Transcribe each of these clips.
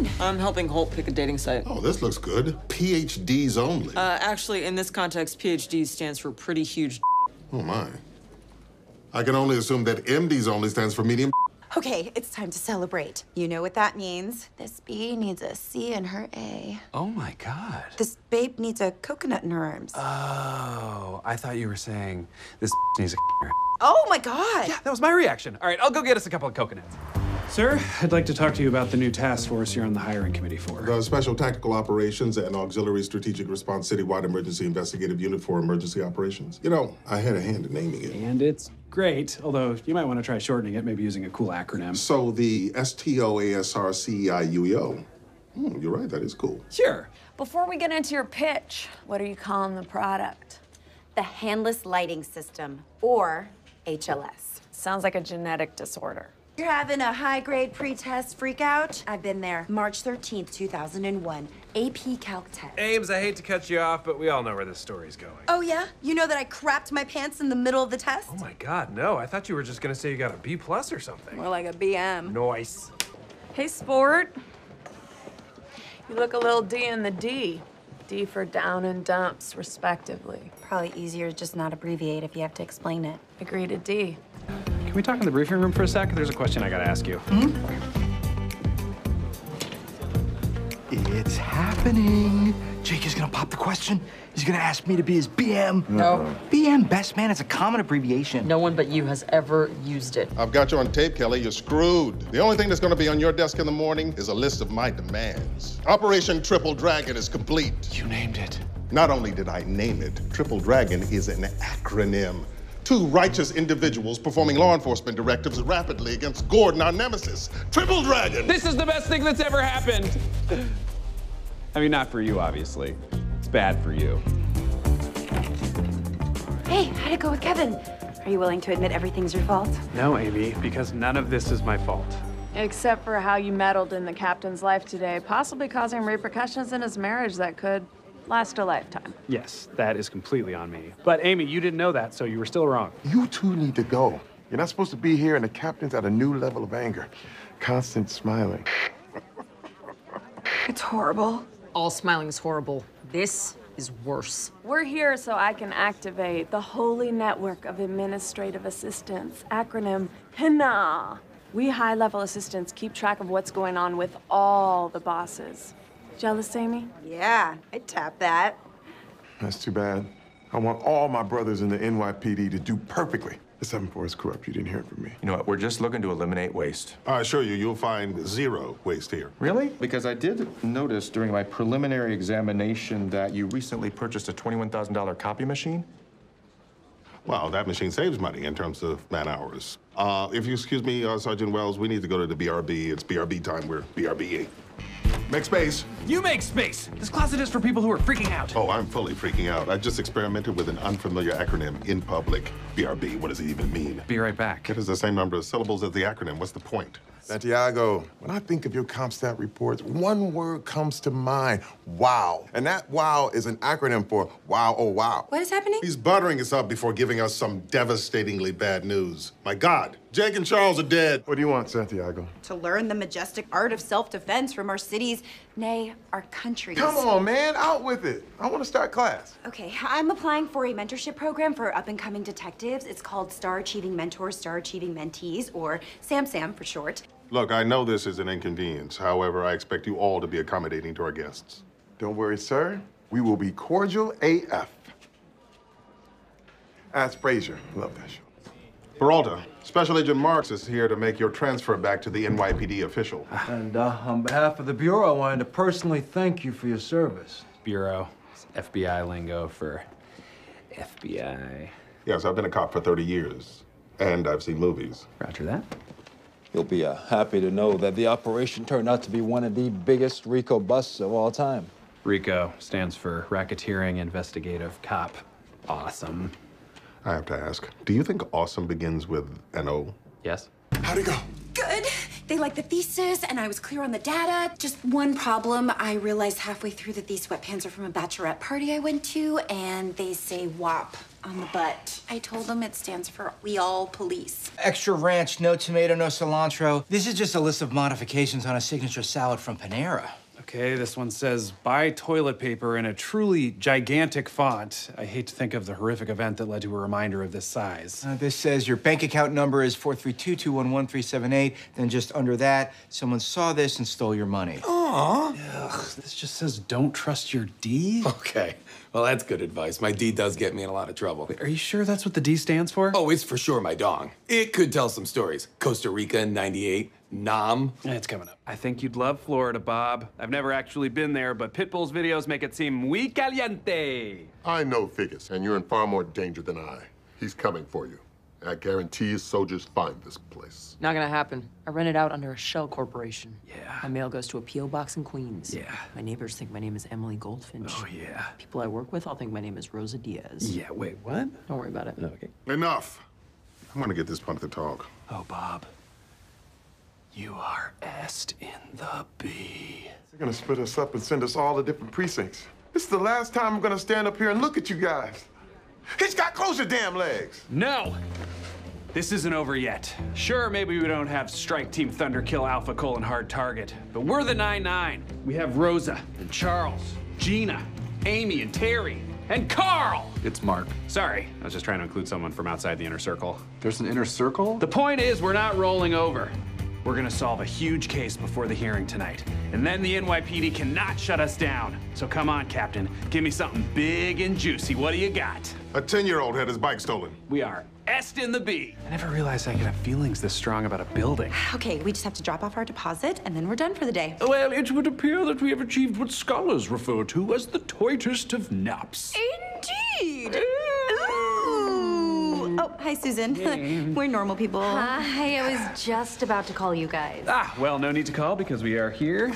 on? I'm helping Holt pick a dating site. Oh, this looks good. PhDs only. Actually, in this context, PhD stands for pretty huge. Oh, my. I can only assume that MDs only stands for medium. Okay, it's time to celebrate. You know what that means. This bee needs a C in her A. Oh my God. This babe needs a coconut in her arms. Oh, I thought you were saying this needs a in her. Oh my God. Yeah, that was my reaction. All right, I'll go get us a couple of coconuts. Sir, I'd like to talk to you about the new task force you're on the hiring committee for. The Special Tactical Operations and Auxiliary Strategic Response Citywide Emergency Investigative Unit for Emergency Operations. You know, I had a hand in naming it. And it's great, although you might want to try shortening it, maybe using a cool acronym. So the STOASRCIEUO. You're right, that is cool. Sure. Before we get into your pitch, what are you calling the product? The Handless Lighting System, or HLS. Sounds like a genetic disorder. You're having a high-grade pretest freakout? I've been there. March 13th, 2001. AP Calc test. Ames, I hate to cut you off, but we all know where this story's going. Oh, yeah? You know that I crapped my pants in the middle of the test? Oh, my God, no. I thought you were just going to say you got a B+ or something. More like a BM. Nice. Hey, sport. You look a little D in the D. D for down and dumps, respectively. Probably easier to just not abbreviate if you have to explain it. Agree to D. Can we talk in the briefing room for a sec? There's a question I gotta ask you. Mm-hmm. It's happening. Jake is gonna pop the question. He's gonna ask me to be his BM. No. BM, best man, it's a common abbreviation. No one but you has ever used it. I've got you on tape, Kelly. You're screwed. The only thing that's gonna be on your desk in the morning is a list of my demands. Operation Triple Dragon is complete. You named it. Not only did I name it, Triple Dragon is an acronym. Two righteous individuals performing law enforcement directives rapidly against Gordon, our nemesis, Triple Dragon. This is the best thing that's ever happened. I mean, not for you, obviously. It's bad for you. Hey, how'd it go with Kevin? Are you willing to admit everything's your fault? No, Amy, because none of this is my fault. Except for how you meddled in the captain's life today, possibly causing repercussions in his marriage that could last a lifetime. Yes, that is completely on me. But Amy, you didn't know that, so you were still wrong. You two need to go. You're not supposed to be here, and the captain's at a new level of anger. Constant smiling. It's horrible. All smiling is horrible. This is worse. We're here so I can activate the Holy Network of Administrative Assistants, acronym HNA. We high-level assistants keep track of what's going on with all the bosses. Jealous, Amy? Yeah, I'd tap that. That's too bad. I want all my brothers in the NYPD to do perfectly. The 7-4 is corrupt. You didn't hear it from me. You know what? We're just looking to eliminate waste. I assure you, you'll find zero waste here. Really? Because I did notice during my preliminary examination that you recently purchased a $21,000 copy machine. Well, that machine saves money in terms of man-hours. If you excuse me, Sergeant Wells, we need to go to the BRB. It's BRB time. We're BRB-8. Make space. You make space. This closet is for people who are freaking out. Oh, I'm fully freaking out. I just experimented with an unfamiliar acronym in public. BRB, what does it even mean? Be right back. It is the same number of syllables as the acronym. What's the point? Santiago, when I think of your CompStat reports, one word comes to mind, WOW. And that WOW is an acronym for wow, oh, wow. What is happening? He's buttering us up before giving us some devastatingly bad news. My God, Jake and Charles are dead. What do you want, Santiago? To learn the majestic art of self-defense from our cities, nay, our countries. Come on, man, out with it. I want to start class. Okay, I'm applying for a mentorship program for up-and-coming detectives. It's called Star Achieving Mentors, Star Achieving Mentees, or SamSam for short. Look, I know this is an inconvenience. However, I expect you all to be accommodating to our guests. Don't worry, sir. We will be cordial AF. Ask Frazier. Love that show. Peralta, Special Agent Marks is here to make your transfer back to the NYPD official. And on behalf of the Bureau, I wanted to personally thank you for your service. Bureau, it's FBI lingo for FBI. Yes, I've been a cop for 30 years, and I've seen movies. Roger that. You'll be happy to know that the operation turned out to be one of the biggest RICO busts of all time. RICO stands for Racketeering Investigative Cop. Awesome. I have to ask, do you think awesome begins with an O? Yes. How'd it go? Good. They liked the thesis, and I was clear on the data. Just one problem, I realized halfway through that these sweatpants are from a bachelorette party I went to, and they say WAP. on the butt. I told them it stands for We All Police. Extra ranch, no tomato, no cilantro. This is just a list of modifications on a signature salad from Panera. Okay, this one says, buy toilet paper in a truly gigantic font. I hate to think of the horrific event that led to a reminder of this size. This says your bank account number is 432-211-378. Then just under that, someone saw this and stole your money. Aww. Ugh, this just says, don't trust your D? Okay, well, that's good advice. My D does get me in a lot of trouble. Wait, are you sure that's what the D stands for? Oh, it's for sure my dong. It could tell some stories. Costa Rica in '98. Nom. It's coming up. I think you'd love Florida, Bob. I've never actually been there, but Pitbull's videos make it seem muy caliente. I know Figgis, and you're in far more danger than I. He's coming for you. I guarantee his soldiers find this place. Not gonna happen. I rent it out under a shell corporation. Yeah. My mail goes to a P.O. box in Queens. Yeah. My neighbors think my name is Emily Goldfinch. Oh, yeah. People I work with all think my name is Rosa Diaz. Yeah, wait, what? Don't worry about it. No, okay. Enough. I want to get this punk to talk. Oh, Bob. You are asked in the B. They're gonna split us up and send us all to different precincts. This is the last time I'm gonna stand up here and look at you guys. Hitchcock, close your damn legs. No, this isn't over yet. Sure, maybe we don't have Strike Team Thunderkill Alpha : Hard Target, but we're the 9-9. We have Rosa and Charles, Gina, Amy and Terry. And Carl! It's Mark. Sorry, I was just trying to include someone from outside the inner circle. There's an inner circle? The point is we're not rolling over. We're gonna solve a huge case before the hearing tonight. And then the NYPD cannot shut us down. So come on, Captain. Give me something big and juicy. What do you got? A 10-year-old had his bike stolen. We are Est in the B. I never realized I could have feelings this strong about a building. Okay, we just have to drop off our deposit and then we're done for the day. Well, it would appear that we have achieved what scholars refer to as the toitest of naps. Indeed! Oh, hi, Susan. Hey. We're normal people. Hi, I was just about to call you guys. Ah, well, no need to call because we are here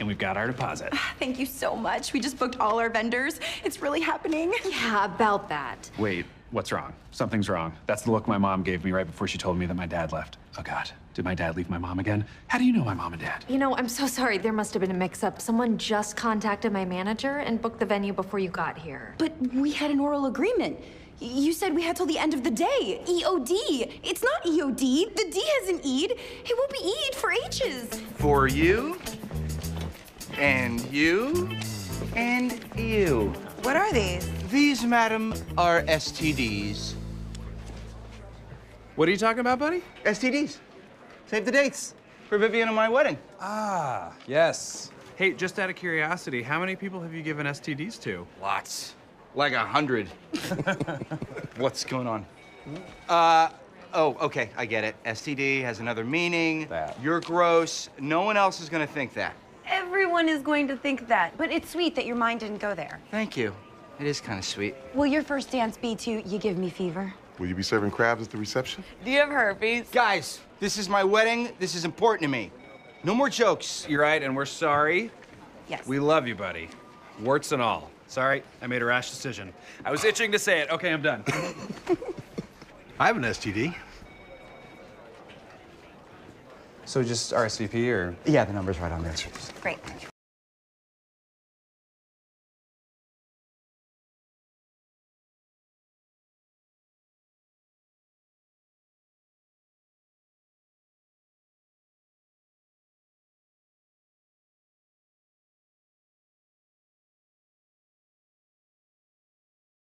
and we've got our deposit. Thank you so much. We just booked all our vendors. It's really happening. Yeah, about that. Wait, what's wrong? Something's wrong. That's the look my mom gave me right before she told me that my dad left. Oh, God. Did my dad leave my mom again? How do you know my mom and dad? You know, I'm so sorry. There must have been a mix-up. Someone just contacted my manager and booked the venue before you got here. But we had an oral agreement. You said we had till the end of the day. E-O-D. It's not E-O-D. The D has an E'd. It won't be E'd for H's. For you, and you, and you. What are these? These, madam, are STDs. What are you talking about, buddy? STDs. Save the dates for Vivian and my wedding. Ah, yes. Hey, just out of curiosity, how many people have you given STDs to? Lots. Like 100. What's going on? Oh, okay, I get it. STD has another meaning. That. You're gross. No one else is gonna think that. Everyone is going to think that, but it's sweet that your mind didn't go there. Thank you. It is kind of sweet. Will your first dance be to You Give Me Fever? Will you be serving crabs at the reception? Do you have herpes? Guys, this is my wedding. This is important to me. No more jokes. You're right, and we're sorry. Yes. We love you, buddy. Warts and all. Sorry, I made a rash decision. I was itching to say it. Okay, I'm done. I have an STD. So just RSVP or? Yeah, the number's right on there. Great.